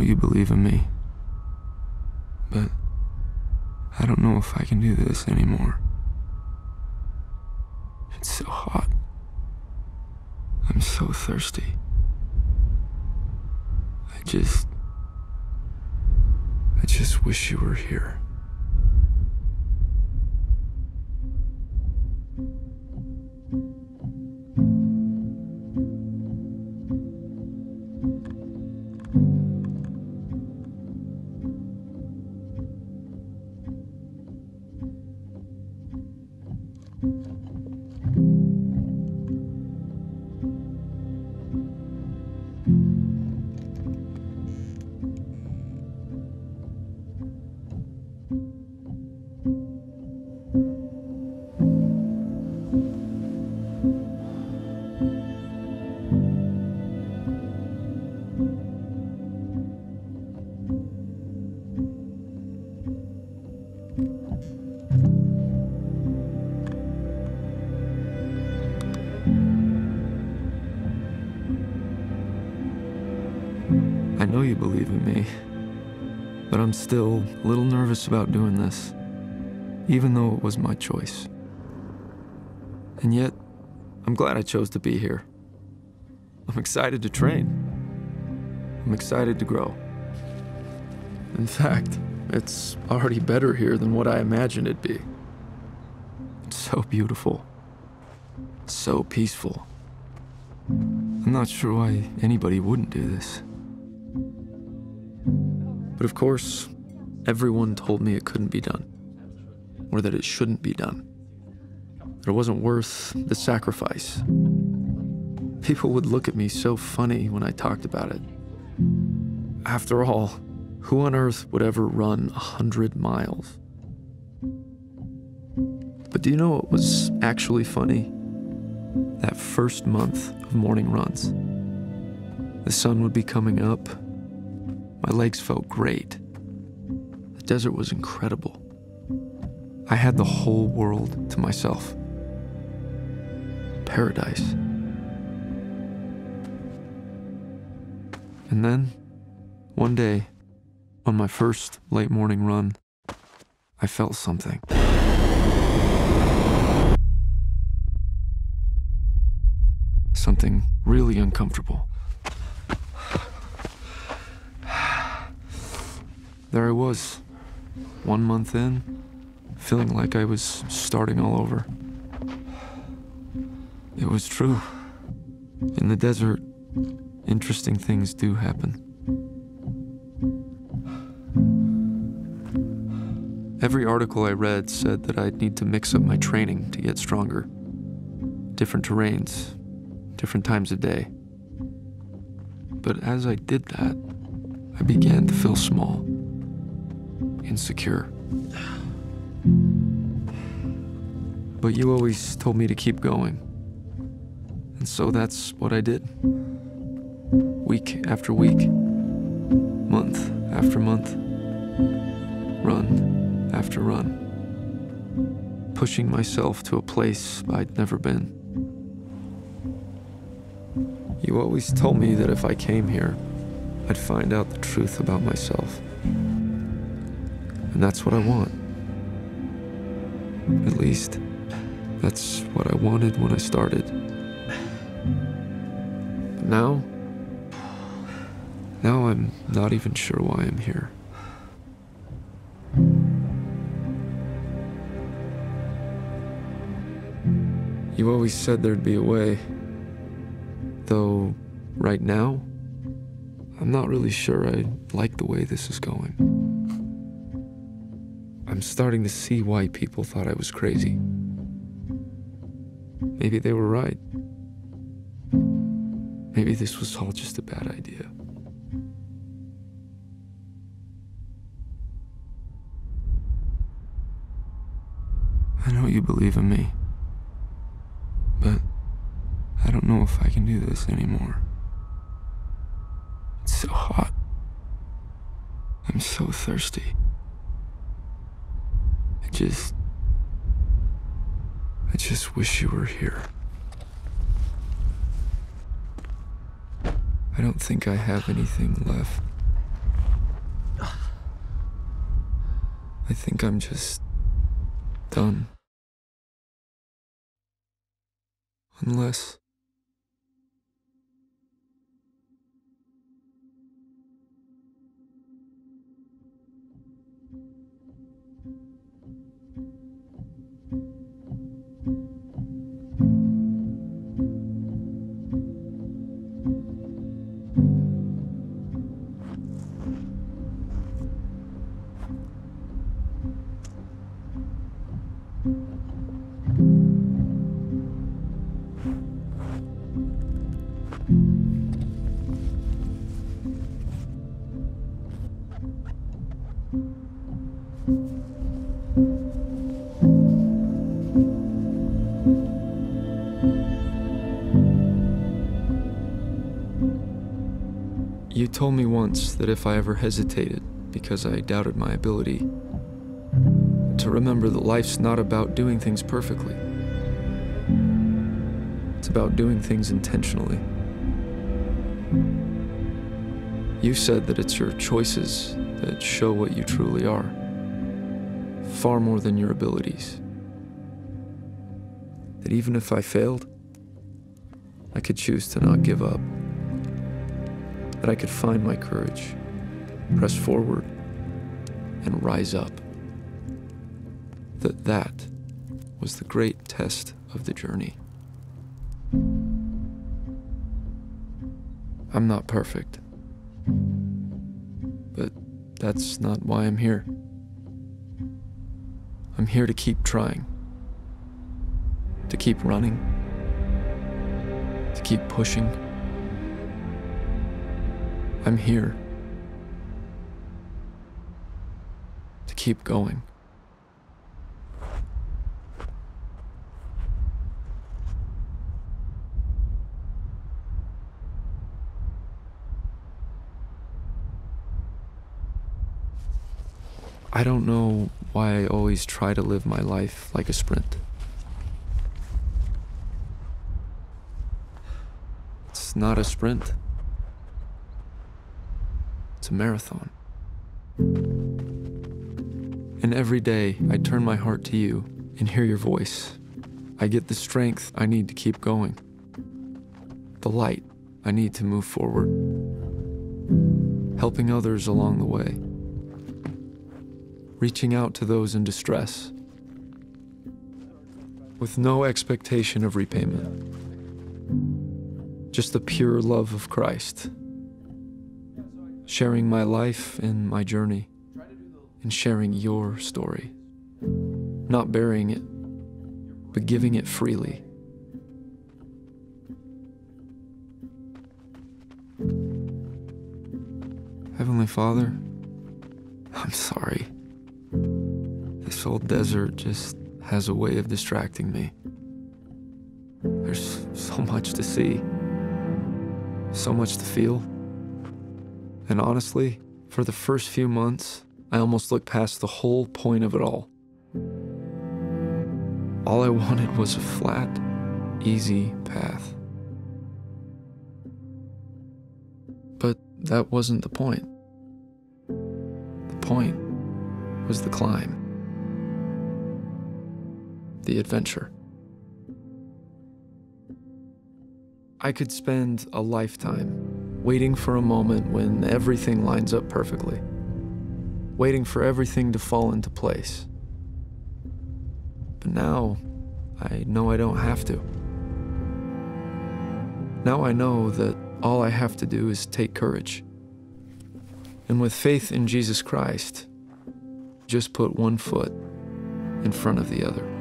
know you believe in me, but I don't know if I can do this anymore. It's so hot. I'm so thirsty. I just wish you were here. I know you believe in me, but I'm still a little nervous about doing this, even though it was my choice. And yet, I'm glad I chose to be here. I'm excited to train. I'm excited to grow. In fact, it's already better here than what I imagined it'd be. It's so beautiful, so peaceful. I'm not sure why anybody wouldn't do this. But of course, everyone told me it couldn't be done, or that it shouldn't be done, that it wasn't worth the sacrifice. People would look at me so funny when I talked about it. After all, who on earth would ever run 100 miles? But do you know what was actually funny? That first month of morning runs. The sun would be coming up. My legs felt great. The desert was incredible. I had the whole world to myself. Paradise. And then, one day, on my first late morning run, I felt something. Something really uncomfortable. There I was, 1 month in, feeling like I was starting all over. It was true. In the desert, interesting things do happen. Every article I read said that I'd need to mix up my training to get stronger. Different terrains, different times of day. But as I did that, I began to feel small. Insecure. But you always told me to keep going. And so that's what I did. Week after week. Month after month. Run after run. Pushing myself to a place I'd never been. You always told me that if I came here, I'd find out the truth about myself. And that's what I want. At least, that's what I wanted when I started. But now I'm not even sure why I'm here. You always said there'd be a way, though right now, I'm not really sure I like the way this is going. I'm starting to see why people thought I was crazy. Maybe they were right. Maybe this was all just a bad idea. I know you believe in me, but I don't know if I can do this anymore. It's so hot. I'm so thirsty. I just wish you were here. I don't think I have anything left. I think I'm just done. Unless... You told me once that if I ever hesitated because I doubted my ability, to remember that life's not about doing things perfectly. It's about doing things intentionally. You said that it's your choices that show what you truly are, far more than your abilities. That even if I failed, I could choose to not give up. That I could find my courage, press forward, and rise up. That was the great test of the journey. I'm not perfect, but that's not why I'm here. I'm here to keep trying, to keep running, to keep pushing. I'm here to keep going. I don't know why I always try to live my life like a sprint. It's not a sprint. It's a marathon. And every day, I turn my heart to you and hear your voice. I get the strength I need to keep going, the light I need to move forward, helping others along the way, reaching out to those in distress, with no expectation of repayment, just the pure love of Christ, sharing my life and my journey, and sharing your story, not burying it, but giving it freely. Heavenly Father, I'm sorry. This old desert just has a way of distracting me. There's so much to see, so much to feel. And honestly, for the first few months, I almost looked past the whole point of it all. All I wanted was a flat, easy path. But that wasn't the point. The point was the climb. The adventure. I could spend a lifetime waiting for a moment when everything lines up perfectly, waiting for everything to fall into place. But now, I know I don't have to. Now I know that all I have to do is take courage. And with faith in Jesus Christ, just put one foot in front of the other.